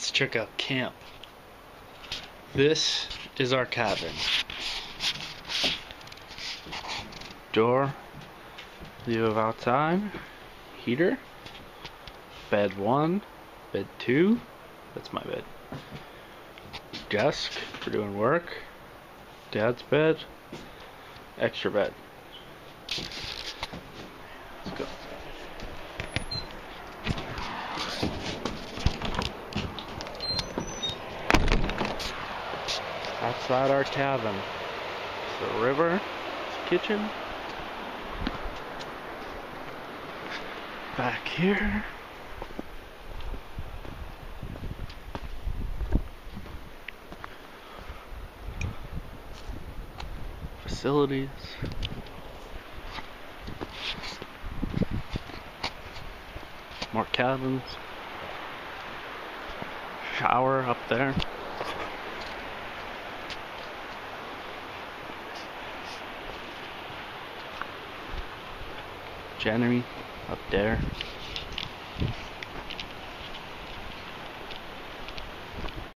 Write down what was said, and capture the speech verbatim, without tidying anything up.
Let's check out camp. This is our cabin. Door, view of outside, heater, bed one, bed two, that's my bed, desk for doing work, dad's bed, extra bed. Let's go. Outside our cabin, it's the river, it's the kitchen. Back here. Facilities. More cabins. Shower up there. January up there.